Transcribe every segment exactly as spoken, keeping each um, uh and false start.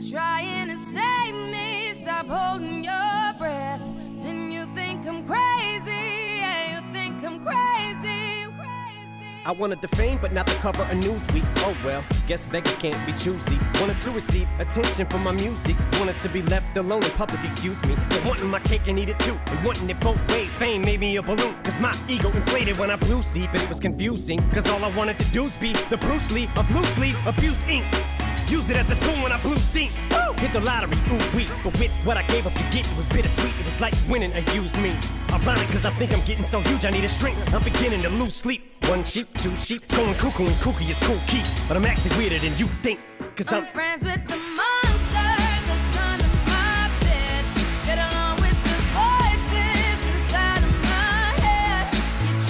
you're trying to save me. Stop holding your breath. And you think I'm crazy. Yeah, you think I'm crazy. crazy. I wanted the fame, but not the cover of Newsweek. Oh well, guess beggars can't be choosy. Wanted to receive attention from my music. Wanted to be left alone in public, excuse me. But wanting my cake and eat it too. And wanting it both ways. Fame made me a balloon. Cause my ego inflated when I flew seat. But it was confusing. Cause all I wanted to do is be the Bruce Lee of loose leaf abused ink. Use it as a tool when I blew steam. Woo! Hit the lottery, ooh wee. But with what I gave up to get, it was bittersweet. It was like winning a used me. Ironic, cause I think I'm getting so huge I need a shrink. I'm beginning to lose sleep. One sheep, two sheep, going cuckoo and kooky is cool key. But I'm actually weirder than you think. Cause I'm, I'm friends with the monster that's under my bed. Get along with the voices inside of my head. You're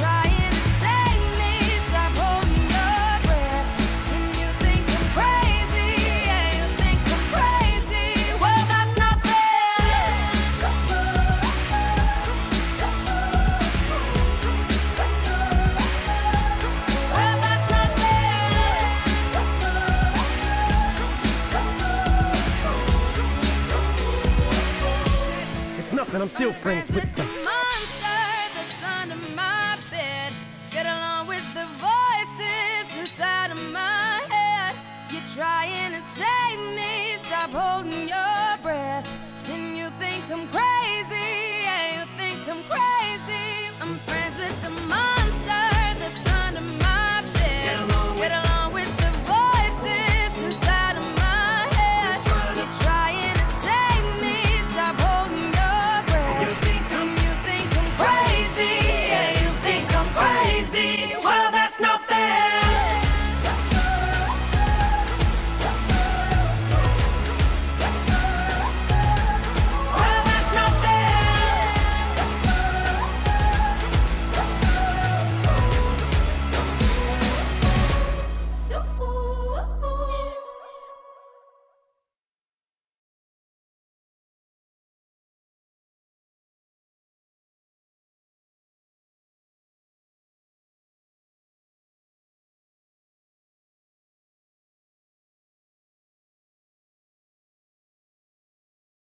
trying to save me. Stop holding your breath. And you think I'm crazy. Yeah, you think I'm crazy. Well, that's not fair. Well, that's not nothing, I'm still I'm friends, friends with, with the monster that's under my bed. Get along with the voices inside of my head. You're trying to save me. Stop holding your